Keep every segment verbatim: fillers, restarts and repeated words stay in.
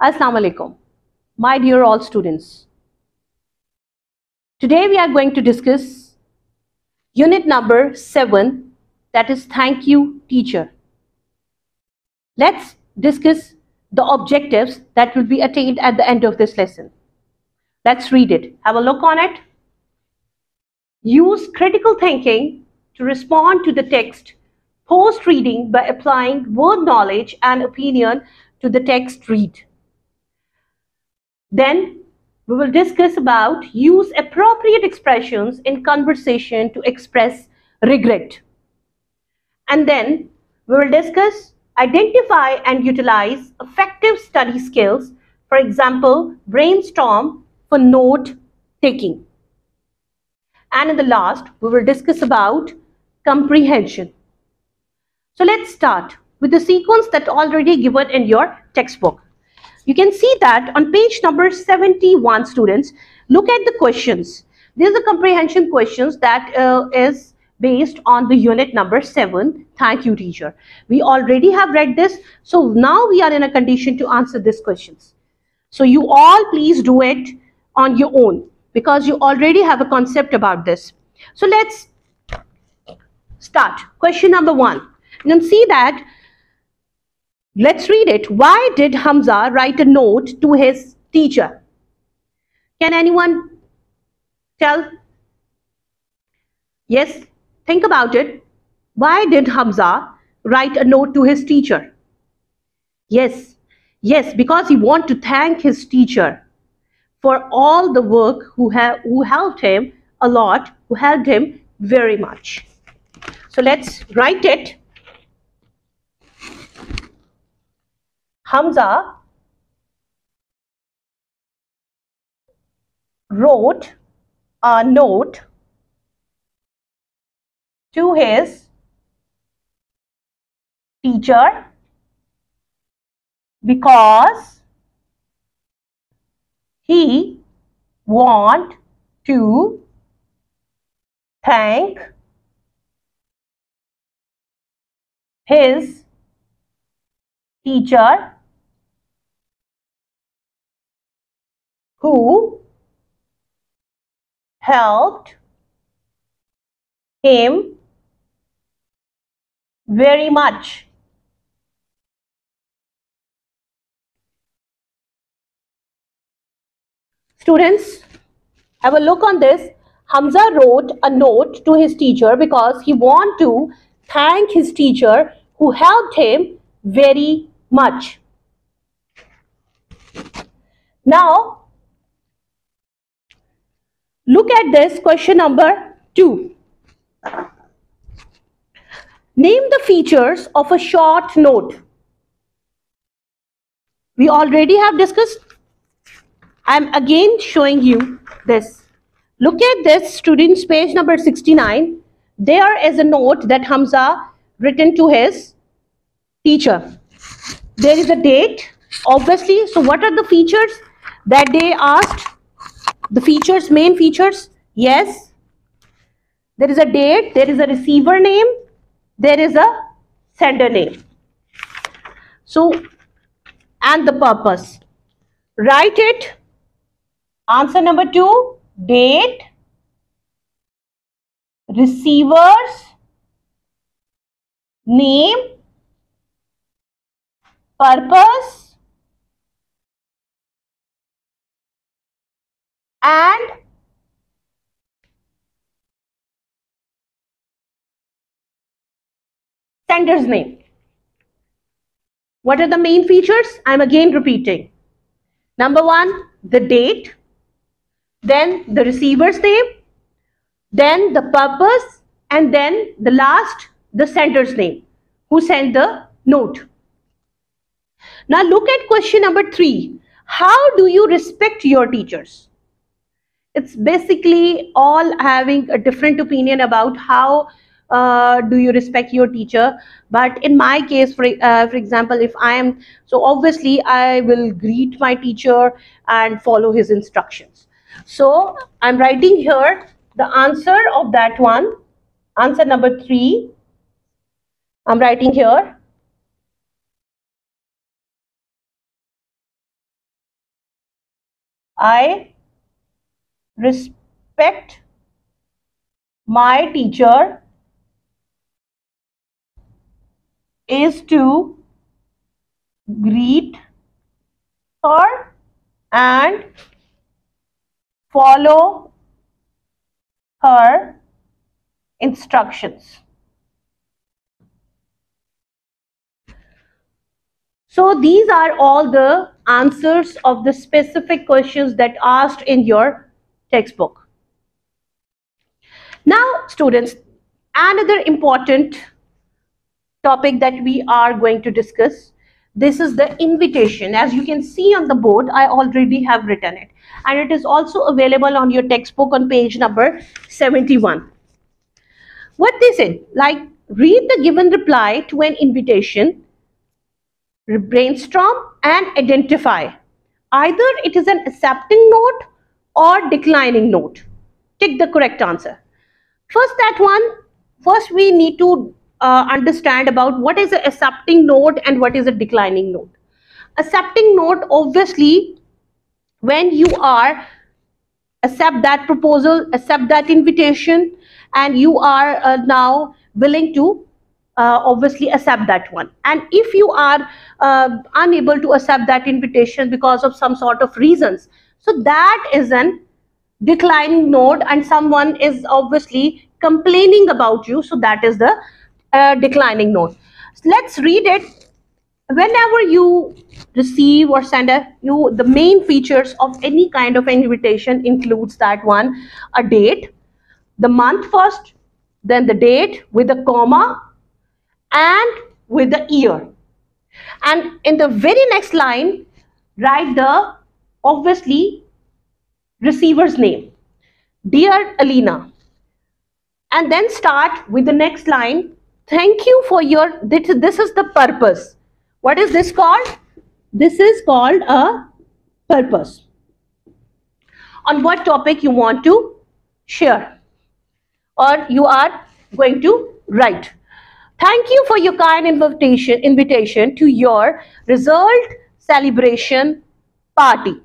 Assalamu alaikum, my dear all students. Today we are going to discuss unit number seven, that is Thank You Teacher. Let's discuss the objectives that will be attained at the end of this lesson. Let's read it, have a look on it. Use critical thinking to respond to the text post-reading by applying word knowledge and opinion to the text read. Then we will discuss about use appropriate expressions in conversation to express regret. And then we will discuss identify and utilize effective study skills, for example, brainstorm for note taking. And in the last, we will discuss about comprehension. So let's start with the sequence that already given in your textbook. You can see that on page number seventy-one, students, look at the questions. These are comprehension questions that uh, is based on the unit number seven, Thank You Teacher. We already have read this, so now we are in a condition to answer these questions. So you all please do it on your own because you already have a concept about this. So let's start. Question number one. You can see that. Let's read it. Why did Hamza write a note to his teacher? Can anyone tell? Yes, think about it. Why did Hamza write a note to his teacher? Yes, yes, because he wanted to thank his teacher for all the work who, who helped him a lot, who helped him very much. So let's write it. Hamza wrote a note to his teacher because he wanted to thank his teacher who helped him very much. Students, have a look on this. Hamza wrote a note to his teacher because he wanted to thank his teacher who helped him very much. Now, look at this question number two. Name the features of a short note. We already have discussed. I'm again showing you this. Look at this, students, page number sixty-nine. There is a note that Hamza written to his teacher. There is a date, obviously. So what are the features that they asked? The features, main features, yes. There is a date, there is a receiver name, there is a sender name. So, and the purpose. Write it. Answer number two, date, receiver's name, purpose, and sender's name. What are the main features? I'm again repeating. Number one, the date, then the receiver's name, then the purpose, and then the last, the sender's name, who sent the note. Now look at question number three. How do you respect your teachers? It's basically all having a different opinion about how uh, do you respect your teacher. But in my case, for, uh, for example, if I am, so obviously I will greet my teacher and follow his instructions. So I'm writing here the answer of that one, answer number three. I'm writing here I respect my teacher is to greet her and follow her instructions. So these are all the answers of the specific questions that asked in your textbook. Now, students, another important topic that we are going to discuss. This is the invitation. As you can see on the board, I already have written it, and it is also available on your textbook on page number seventy-one. What they said, like, read the given reply to an invitation, brainstorm and identify. Either it is an accepting note or declining note. Tick the correct answer. First, that one, first we need to Uh, understand about what is an accepting note and what is a declining note. Accepting note, obviously, when you are accept that proposal, accept that invitation, and you are uh, now willing to uh, obviously accept that one. And if you are uh, unable to accept that invitation because of some sort of reasons, so that is an declining note, and someone is obviously complaining about you, so that is the Uh, declining note. Let's read it. Whenever you receive or send a you the main features of any kind of invitation includes that one, a date, the month first, then the date with a comma and with the year, and in the very next line write the obviously receiver's name, dear Alina, and then start with the next line. Thank you for your, this, this is the purpose. What is this called? This is called a purpose. On what topic you want to share or you are going to write. Thank you for your kind invitation, invitation to your result celebration party.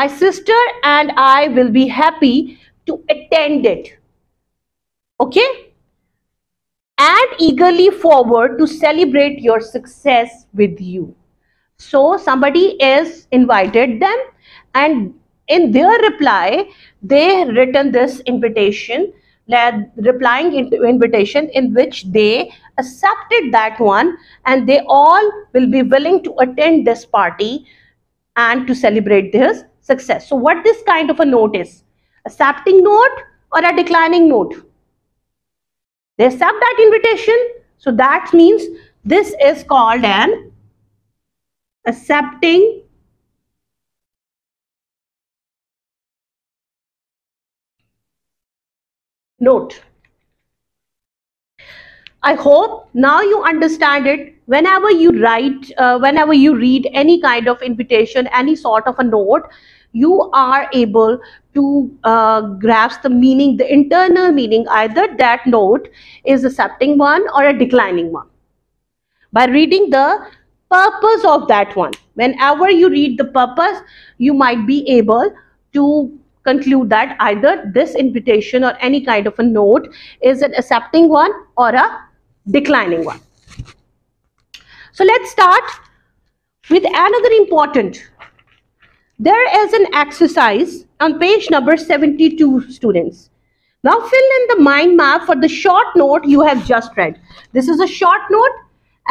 My sister and I will be happy to attend it. Okay? And eagerly forward to celebrate your success with you. So somebody is invited them, and in their reply they written this invitation, replying into invitation in which they accepted that one, and they all will be willing to attend this party and to celebrate this success. So what this kind of a note is, accepting note or a declining note? They accept that invitation, so that means this is called an accepting note. I hope now you understand it. Whenever you write, uh, whenever you read any kind of invitation, any sort of a note, you are able to uh, grasp the meaning, the internal meaning, either that note is accepting one or a declining one, by reading the purpose of that one. Whenever you read the purpose, you might be able to conclude that either this invitation or any kind of a note is an accepting one or a declining one. So let's start with another important. There is an exercise on page number seventy-two, students. Now fill in the mind map for the short note you have just read. This is a short note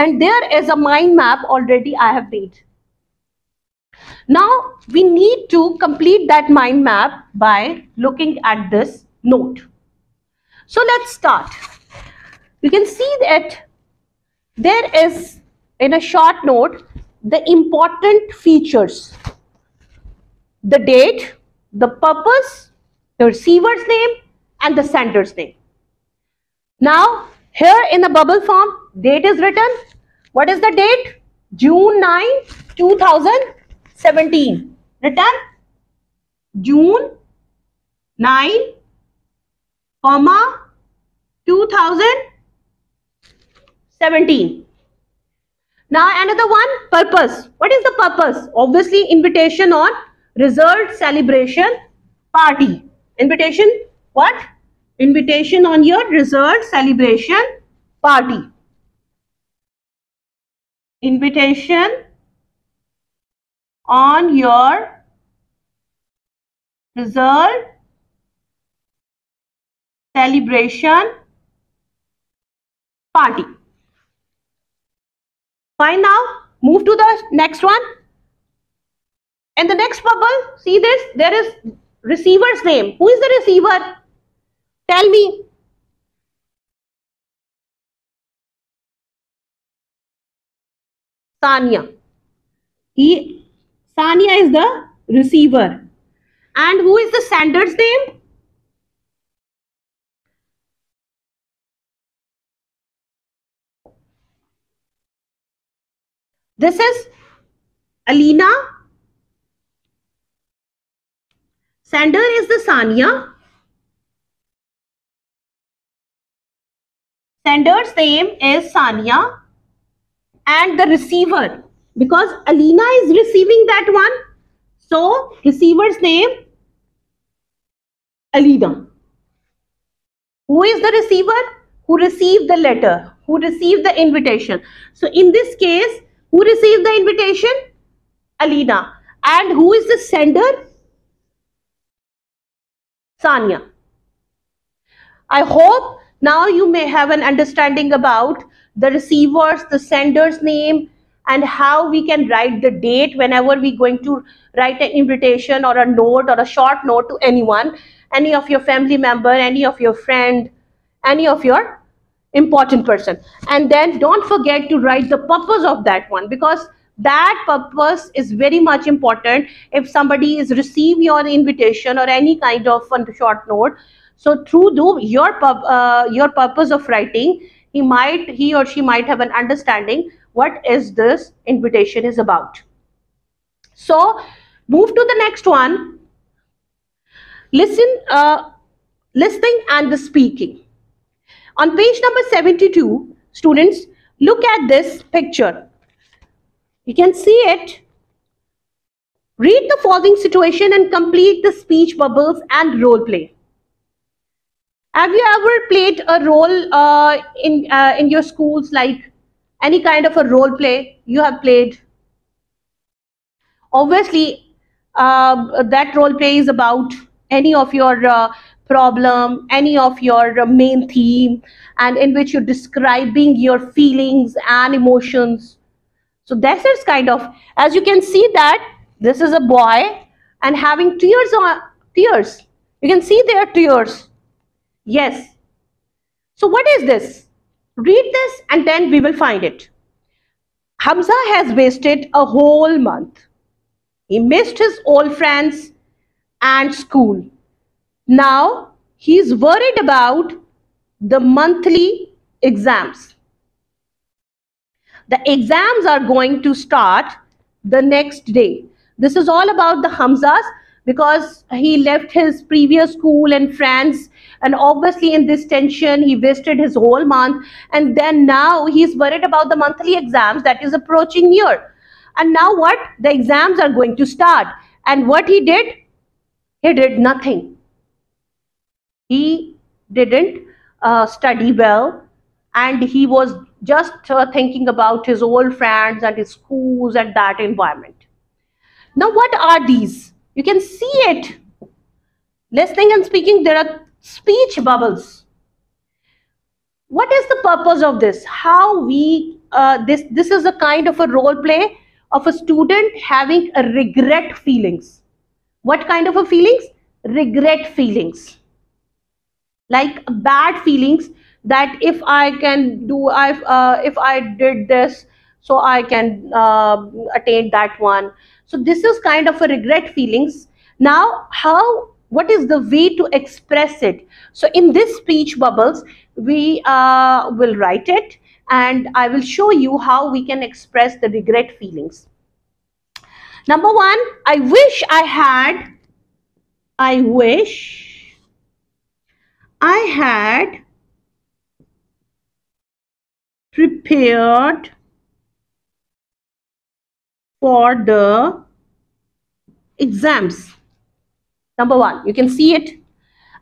and there is a mind map already I have made. Now we need to complete that mind map by looking at this note. So let's start. You can see that there is in a short note the important features. The date, the purpose, the receiver's name, and the sender's name. Now, here in the bubble form, date is written. What is the date? June nine two thousand seventeen. Written June nine, comma, two thousand seventeen. Now, another one, purpose. What is the purpose? Obviously, invitation on result celebration party. Invitation, what? Invitation on your result celebration party. Invitation on your result celebration party. Fine, now move to the next one. In the next bubble, see this, there is receiver's name. Who is the receiver? Tell me. Sania. He, Sania is the receiver. And who is the sender's name? This is Alina. Sender is the Sania. Sender's name is Sania. And the receiver, because Alina is receiving that one, so receiver's name Alina. Who is the receiver? Who received the letter, who received the invitation. So in this case, who received the invitation? Alina. And who is the sender? Sania. I hope now you may have an understanding about the receiver's, the sender's name, and how we can write the date whenever we're going to write an invitation or a note or a short note to anyone, any of your family member, any of your friend, any of your important person. And then don't forget to write the purpose of that one, because that purpose is very much important. If somebody is receive your invitation or any kind of short note, so through do your uh, your purpose of writing, he might he or she might have an understanding what is this invitation is about. So move to the next one. Listen, uh, listening and the speaking. On page number seventy-two, students, look at this picture. You can see it. Read the following situation and complete the speech bubbles and role play. Have you ever played a role uh, in, uh, in your schools, like any kind of a role play you have played? Obviously, uh, that role play is about any of your uh, problem, any of your main theme, and in which you're describing your feelings and emotions. So this is kind of, as you can see that this is a boy and having tears on tears. You can see their tears. Yes. So what is this? Read this and then we will find it. Hamza has wasted a whole month. He missed his old friends and school. Now he is worried about the monthly exams. The exams are going to start the next day. This is all about the Hamzas, because he left his previous school and friends, and obviously in this tension he wasted his whole month, and then now he is worried about the monthly exams that is approaching near. And now what? The exams are going to start, and what he did? He did nothing. He didn't uh, study well, and he was just uh, thinking about his old friends and his schools and that environment. Now what are these? You can see it. Listening and speaking, there are speech bubbles. What is the purpose of this? How we, uh, this, this is a kind of a role play of a student having a regret feelings. What kind of a feelings? Regret feelings. Like bad feelings that if I can do, I've, uh, if I did this, so I can uh, attain that one. So this is kind of a regret feelings. Now, how, what is the way to express it? So in this speech bubbles, we uh, will write it, and I will show you how we can express the regret feelings. Number one, I wish I had, I wish I had prepared for the exams. Number one, you can see it.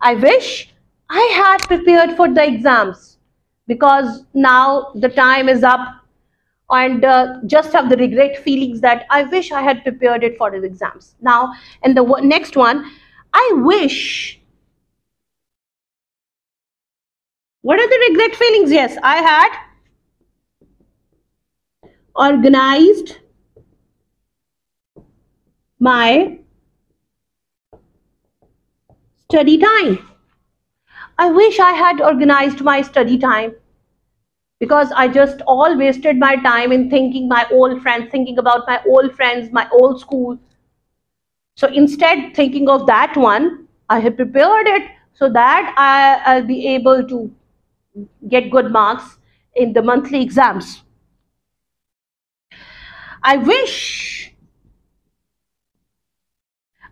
I wish I had prepared for the exams, because now the time is up, and uh, just have the regret feelings that I wish I had prepared it for the exams. Now, and the next one, I wish. What are the regret feelings? Yes, I had organized my study time. I wish I had organized my study time, because I just all wasted my time in thinking my old friends, thinking about my old friends, my old school. So instead, thinking of that one, I have prepared it so that I, I'll be able to get good marks in the monthly exams. I wish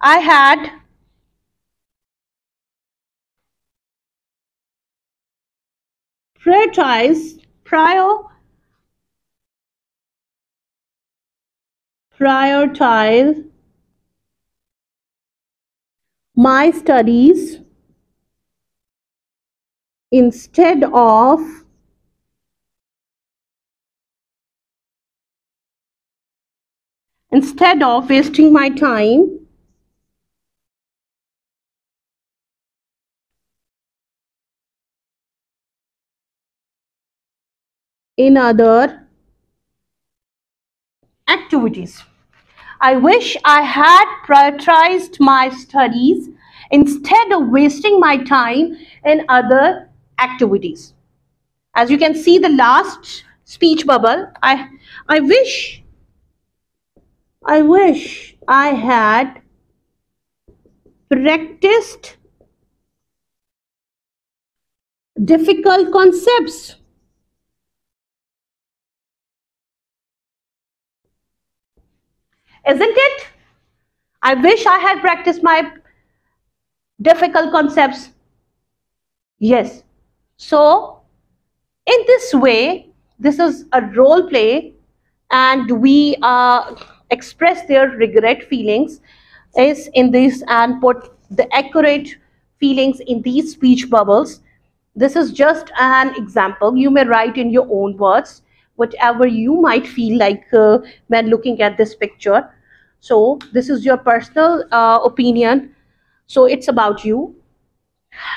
I had prioritized prior prioritize my studies instead of instead of wasting my time in other activities. I wish I had prioritized my studies instead of wasting my time in other activities. As you can see, the last speech bubble, I, I wish, I wish I had practiced difficult concepts . Isn't it? I wish I had practiced my difficult concepts. Yes. So, in this way, this is a role play, and we uh, express their regret feelings is in this and put the accurate feelings in these speech bubbles. This is just an example. You may write in your own words whatever you might feel like uh, when looking at this picture. So this is your personal uh, opinion. So it's about you.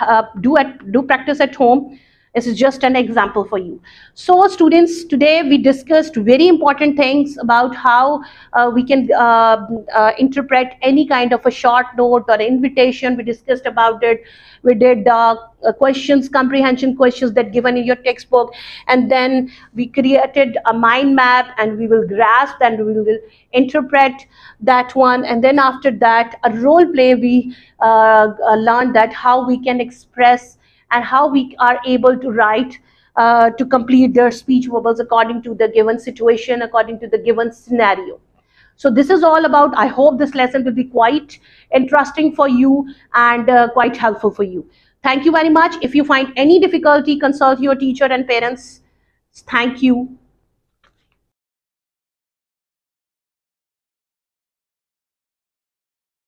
Uh, do at do practice at home. This is just an example for you. So students, today we discussed very important things about how uh, we can uh, uh, interpret any kind of a short note or invitation. We discussed about it. We did uh, uh, questions, comprehension questions that given in your textbook, and then we created a mind map, and we will grasp and we will interpret that one. And then after that, a role play, we uh, uh, learned that how we can express and how we are able to write uh, to complete their speech bubbles according to the given situation, according to the given scenario. So this is all about. I hope this lesson will be quite interesting for you and uh, quite helpful for you. Thank you very much. If you find any difficulty, consult your teacher and parents. Thank you.